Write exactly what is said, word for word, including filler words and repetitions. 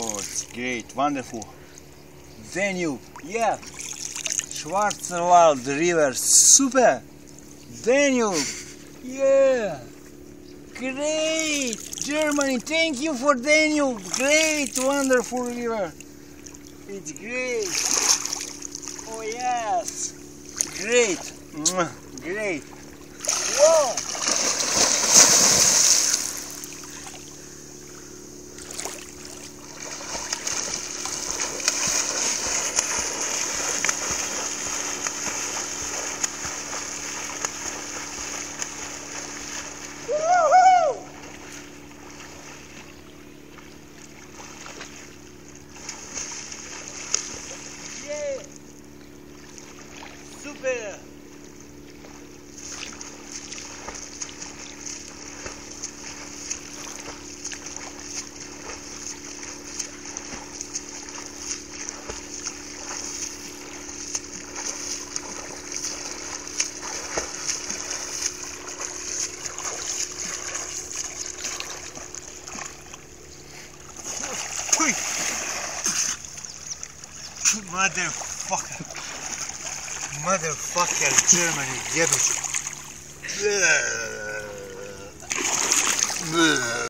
Oh, it's great, wonderful. Danube, yeah. Schwarzwald River, super. Danube, yeah. Great, Germany, thank you for Danube. Great, wonderful river. It's great. Oh, yes. Great. Great. Whoa. Super! Motherfucker! Motherfucker, Germany, yeah.